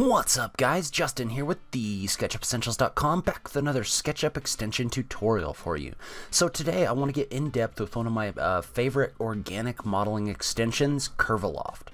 What's up, guys? Justin here with the SketchUpEssentials.com, back with another SketchUp extension tutorial for you. So today I want to get in depth with one of my favorite organic modeling extensions, Curviloft.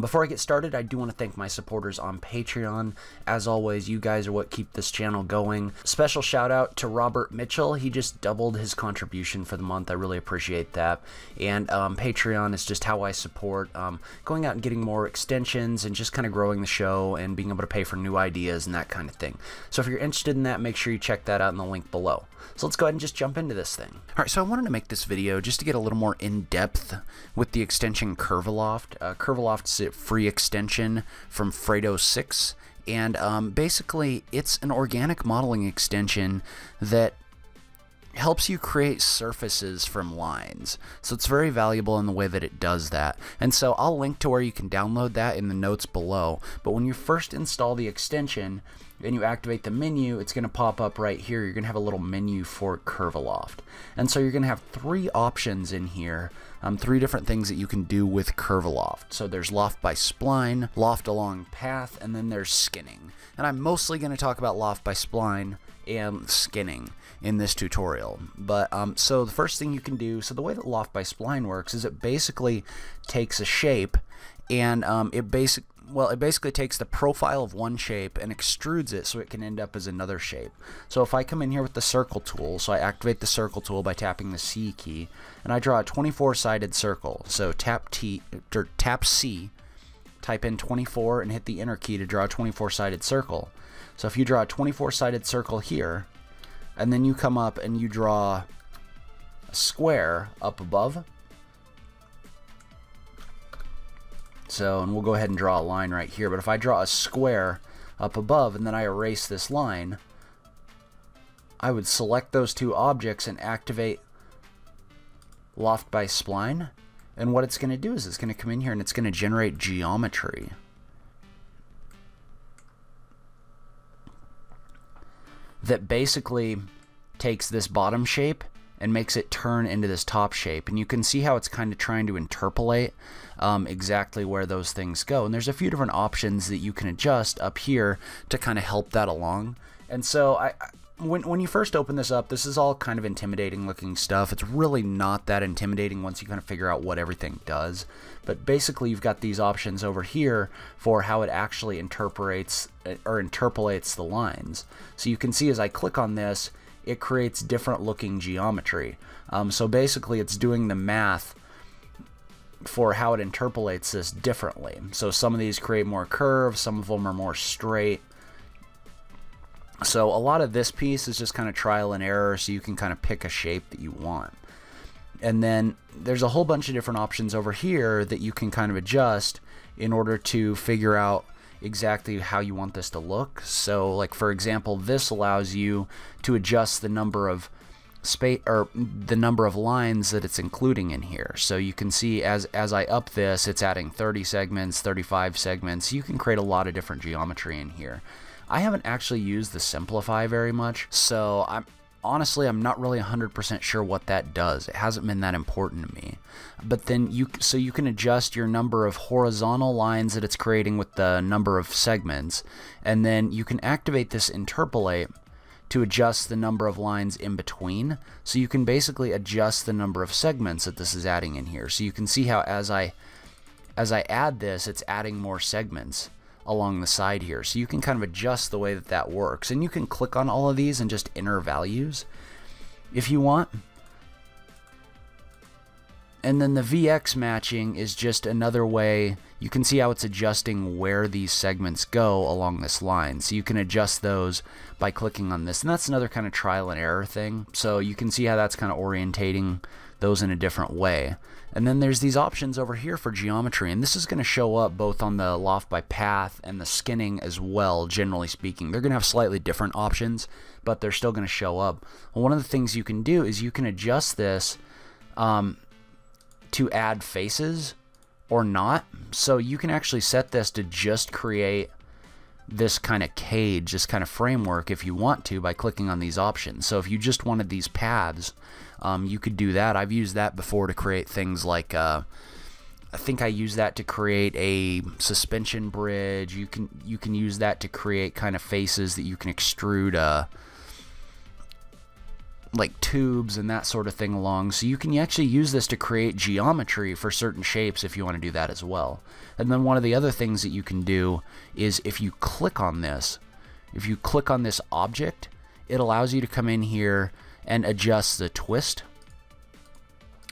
Before I get started, I do want to thank my supporters on Patreon. As always, you guys are what keep this channel going. Special shout out to Robert Mitchell. He just doubled his contribution for the month. I really appreciate that. And Patreon is just how I support going out and getting more extensions and just kind of growing the show and being able to pay for new ideas and that kind of thing. So if you're interested in that, make sure you check that out in the link below. So let's go ahead and just jump into this thing. Alright, so I wanted to make this video just to get a little more in-depth with the extension Curviloft. Curviloft's a free extension from Fredo 6, and basically it's an organic modeling extension that helps you create surfaces from lines. So it's very valuable in the way that it does that. And so I'll link to where you can download that in the notes below. But when you first install the extension and you activate the menu, it's going to pop up right here. You're going to have a little menu for Curviloft. And so you're going to have three options in here, three different things that you can do with Curviloft. So there's loft by spline, loft along path, and then there's skinning. And I'm mostly going to talk about loft by spline and skinning in this tutorial. But so the first thing you can do, so the way that loft by spline works is it basically takes a shape and it basically takes the profile of one shape and extrudes it so it can end up as another shape. So if I come in here with the circle tool, so I activate the circle tool by tapping the C key, and I draw a 24-sided circle. So tap C, type in 24 and hit the enter key to draw a 24-sided circle. So if you draw a 24-sided circle here, and then you come up and you draw a square up above. So, and we'll go ahead and draw a line right here, but if I draw a square up above and then I erase this line, I would select those two objects and activate loft by spline. And what it's going to do is it's going to come in here and it's going to generate geometry. That basically takes this bottom shape and makes it turn into this top shape. And you can see how it's kind of trying to interpolate exactly where those things go. And there's a few different options that you can adjust up here to kind of help that along. And so when you first open this up, this is all kind of intimidating looking stuff. It's really not that intimidating once you kind of figure out what everything does. But basically you've got these options over here for how it actually interpolates or interpolates the lines. So you can see as I click on this, it creates different looking geometry. So basically it's doing the math for how it interpolates this differently. So some of these create more curves, some of them are more straight. So a lot of this piece is just kind of trial and error, so you can kind of pick a shape that you want. And then there's a whole bunch of different options over here that you can kind of adjust in order to figure out exactly how you want this to look. So like for example, this allows you to adjust the number of space or the number of lines that it's including in here. So you can see as I up this, it's adding 30 segments, 35 segments. You can create a lot of different geometry in here. I haven't actually used the simplify very much, so I'm not really 100% sure what that does. It hasn't been that important to me. But then you can adjust your number of horizontal lines that it's creating with the number of segments, and then you can activate this interpolate to adjust the number of lines in between. So you can basically adjust the number of segments that this is adding in here. So you can see how as I add this, it's adding more segments along the side here. So you can kind of adjust the way that that works, and you can click on all of these and just enter values if you want. And then the VX matching is just another way. You can see how it's adjusting where these segments go along this line. So you can adjust those by clicking on this, and that's another kind of trial and error thing. So you can see how that's kind of orientating those in a different way. And then there's these options over here for geometry, and this is going to show up both on the loft by path and the skinning as well, generally speaking. They're going to have slightly different options, but they're still going to show up. And one of the things you can do is you can adjust this to add faces or not. So you can actually set this to just create this kind of cage, this kind of framework if you want to, by clicking on these options. So if you just wanted these paths, you could do that. I've used that before to create things like I think I use that to create a suspension bridge. You can use that to create kind of faces that you can extrude like tubes and that sort of thing along. So you can actually use this to create geometry for certain shapes if you want to do that as well. And then one of the other things that you can do is if you click on this, object, it allows you to come in here and adjust the twist.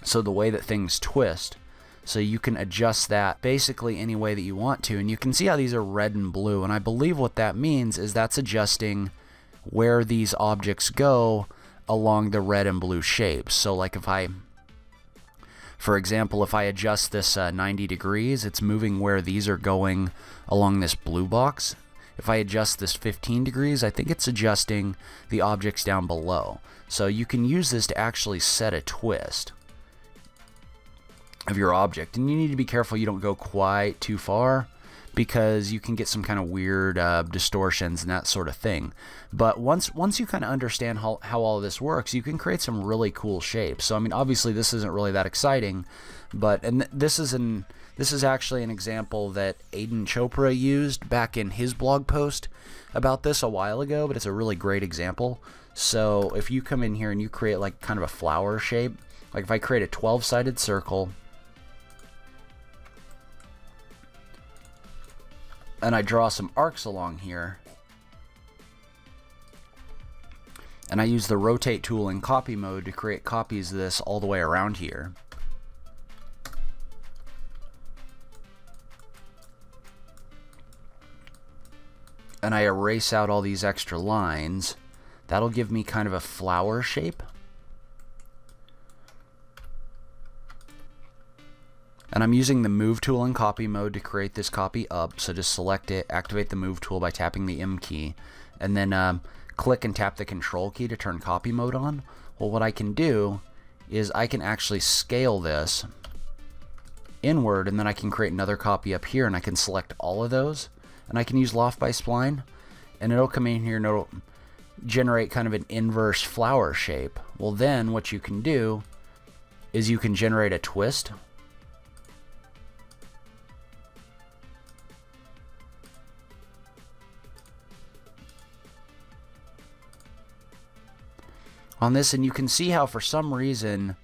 So the way that things twist. So you can adjust that basically any way that you want to. And you can see how these are red and blue. And I believe what that means is that's adjusting where these objects go along the red and blue shapes. So like if I, for example, if I adjust this 90 degrees, it's moving where these are going along this blue box. If I adjust this 15 degrees, I think it's adjusting the objects down below. So you can use this to actually set a twist of your object. And you need to be careful you don't go quite too far, because you can get some kind of weird distortions and that sort of thing. But once you kind of understand how all of this works, you can create some really cool shapes. So I mean, obviously this isn't really that exciting, but this is actually an example that Aidan Chopra used back in his blog post about this a while ago, but it's a really great example. So if you come in here and you create like kind of a flower shape, like if I create a 12-sided circle, and I draw some arcs along here, and I use the rotate tool in copy mode to create copies of this all the way around here. And I erase out all these extra lines. That'll give me kind of a flower shape. And I'm using the move tool in copy mode to create this copy up. So just select it, activate the move tool by tapping the M key, and then click and tap the control key to turn copy mode on. Well, what I can do is I can actually scale this inward, and then I can create another copy up here, and I can select all of those, and I can use Loft by Spline, and it'll come in here and it'll generate kind of an inverse flower shape. Well, then what you can do is you can generate a twist. On this, and you can see how for some reason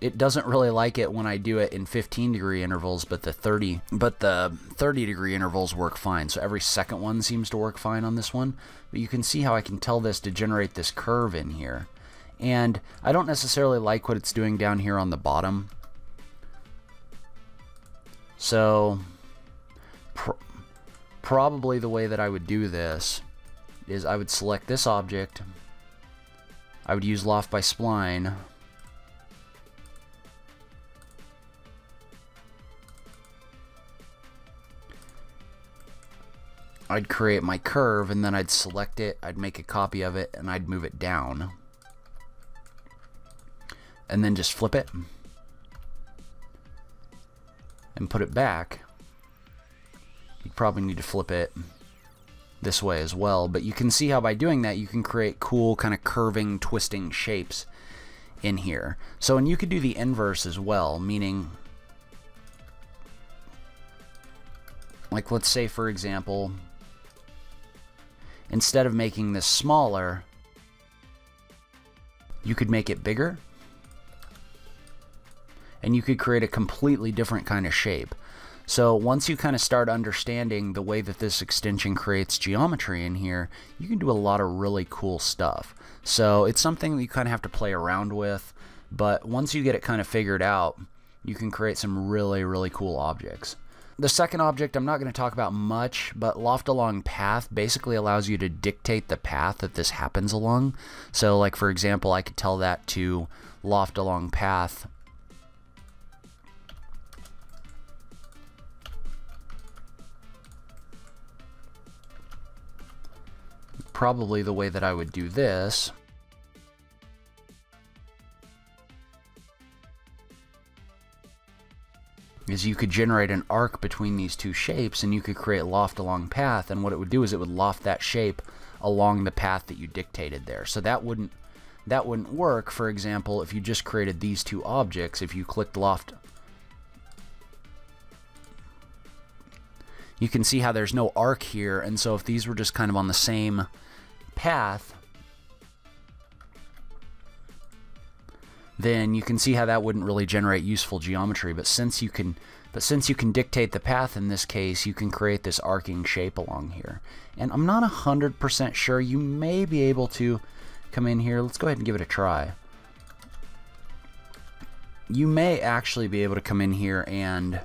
it doesn't really like it when I do it in 15-degree intervals, but the 30-degree intervals work fine. So every second one seems to work fine on this one. But you can see how I can tell this to generate this curve in here. And I don't necessarily like what it's doing down here on the bottom. So probably the way that I would do this is I would select this object, I would use Loft by Spline, I'd create my curve, and then I'd select it, I'd make a copy of it, and I'd move it down, and then just flip it and put it back. You'd probably need to flip it this way as well, but you can see how by doing that you can create cool kind of curving, twisting shapes in here. So, and you could do the inverse as well, meaning like let's say for example, instead of making this smaller, you could make it bigger, and you could create a completely different kind of shape. So once you kind of start understanding the way that this extension creates geometry in here, you can do a lot of really cool stuff. So it's something that you kind of have to play around with, but once you get it kind of figured out, you can create some really, really cool objects. The second object I'm not going to talk about much, but Loft Along Path basically allows you to dictate the path that this happens along. So like for example, I could tell that to Loft Along Path . Probably the way that I would do this is you could generate an arc between these two shapes, and you could create Loft Along Path, and what it would do is it would loft that shape along the path that you dictated there. So that wouldn't work, for example, if you just created these two objects. If you clicked Loft you can see how there's no arc here. And so if these were just kind of on the same path, then you can see how that wouldn't really generate useful geometry. But since you can dictate the path in this case, you can create this arcing shape along here. And I'm not 100% sure. You may be able to come in here. Let's go ahead and give it a try. You may actually be able to come in here and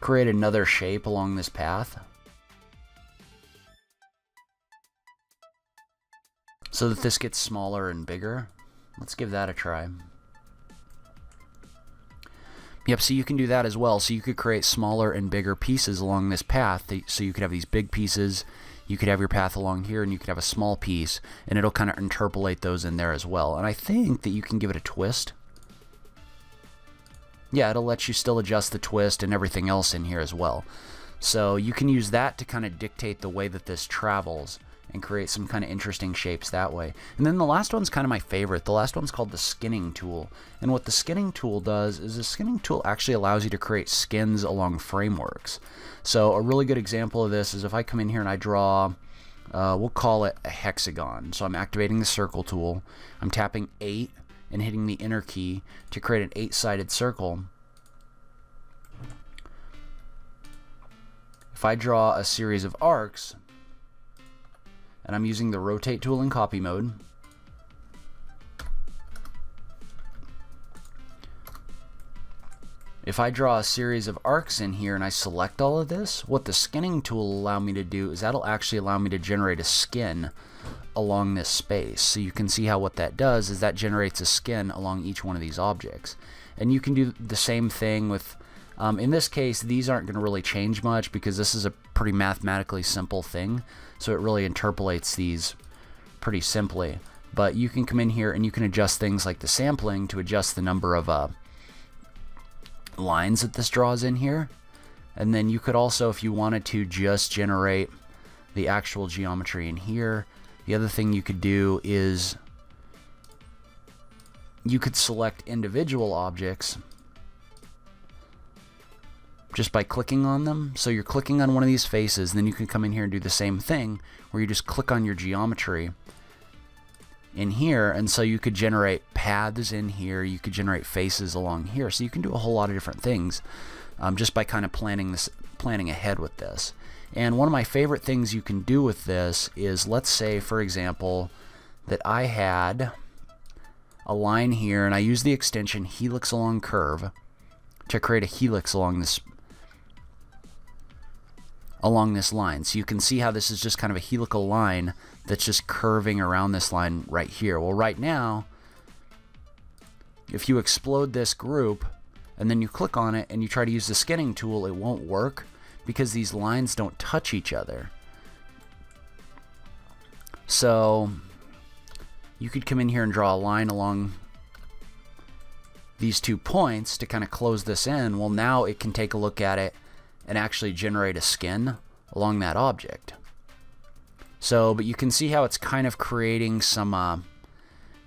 create another shape along this path. So that this gets smaller and bigger. Let's give that a try. Yep, so you can do that as well. So you could create smaller and bigger pieces along this path. So you could have these big pieces, you could have your path along here, and you could have a small piece, and it'll kind of interpolate those in there as well. And I think that you can give it a twist. Yeah, it'll let you still adjust the twist and everything else in here as well. So you can use that to kind of dictate the way that this travels and create some kind of interesting shapes that way. And then the last one's kind of my favorite. The last one's called the skinning tool. And what the skinning tool does is the skinning tool actually allows you to create skins along frameworks. So a really good example of this is if I come in here and I draw, we'll call it a hexagon. So I'm activating the circle tool. I'm tapping 8 and hitting the enter key to create an 8-sided circle. If I draw a series of arcs, and I'm using the rotate tool in copy mode. If I draw a series of arcs in here and I select all of this, what the skinning tool will allow me to do is that'll actually allow me to generate a skin along this space. So you can see how what that does is that generates a skin along each one of these objects. And you can do the same thing with, in this case, these aren't going to really change much because this is a pretty mathematically simple thing. So it really interpolates these pretty simply. But you can come in here and you can adjust things like the sampling to adjust the number of lines that this draws in here. And then you could also, if you wanted to, just generate the actual geometry in here. The other thing you could do is you could select individual objects just by clicking on them. So you're clicking on one of these faces, and then you can come in here and do the same thing where you just click on your geometry in here. And so you could generate paths in here, you could generate faces along here. So you can do a whole lot of different things just by kind of planning ahead with this. And one of my favorite things you can do with this is, let's say for example that I had a line here and I use the extension helix along curve to create a helix along this line. So you can see how this is just kind of a helical line that's just curving around this line right here. Well, right now, if you explode this group and then you click on it and you try to use the skinning tool, it won't work because these lines don't touch each other. So you could come in here and draw a line along these two points to kind of close this in. Well, now it can take a look at it and actually generate a skin along that object. So, but you can see how it's kind of creating some,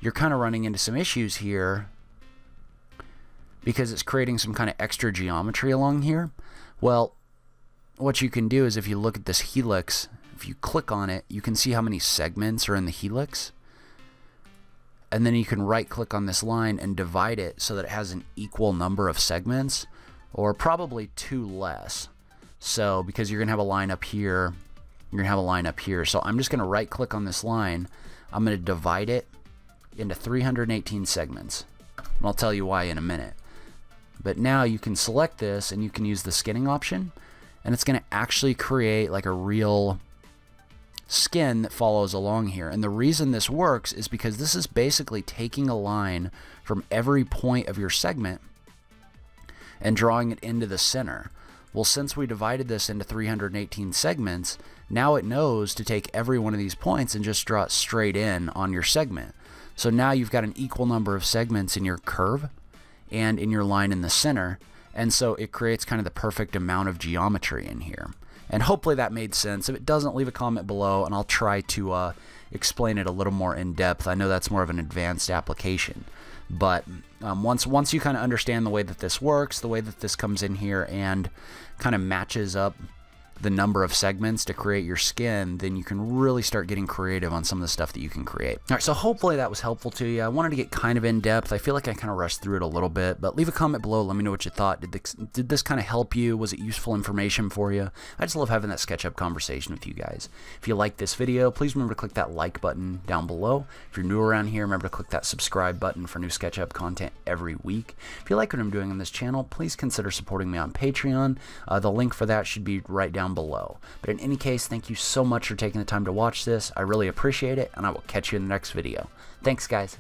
you're kind of running into some issues here because it's creating some kind of extra geometry along here. Well, what you can do is if you look at this helix, if you click on it, you can see how many segments are in the helix. And then you can right click on this line and divide it so that it has an equal number of segments, or probably 2 less. So because you're gonna have a line up here, you're gonna have a line up here. So I'm just gonna right click on this line. I'm gonna divide it into 318 segments. And I'll tell you why in a minute. But now you can select this and you can use the skinning option, and it's gonna actually create like a real skin that follows along here. And the reason this works is because this is basically taking a line from every point of your segment and drawing it into the center. Well, since we divided this into 318 segments, now it knows to take every one of these points and just draw it straight in on your segment. So now you've got an equal number of segments in your curve and in your line in the center, and so it creates kind of the perfect amount of geometry in here. And hopefully that made sense. If it doesn't, leave a comment below and I'll try to explain it a little more in depth. I know that's more of an advanced application. But once you kind of understand the way that this works, the way that this comes in here and kind of matches up the number of segments to create your skin, then you can really start getting creative on some of the stuff that you can create. All right, so hopefully that was helpful to you. I wanted to get kind of in depth. I feel like I kind of rushed through it a little bit, but leave a comment below. Let me know what you thought. Did this kind of help you? Was it useful information for you? I just love having that SketchUp conversation with you guys. If you like this video, please remember to click that like button down below. If you're new around here, remember to click that subscribe button for new SketchUp content every week. If you like what I'm doing on this channel, please consider supporting me on Patreon. The link for that should be right down below. But in any case, thank you so much for taking the time to watch this. I really appreciate it, and I will catch you in the next video. Thanks, guys.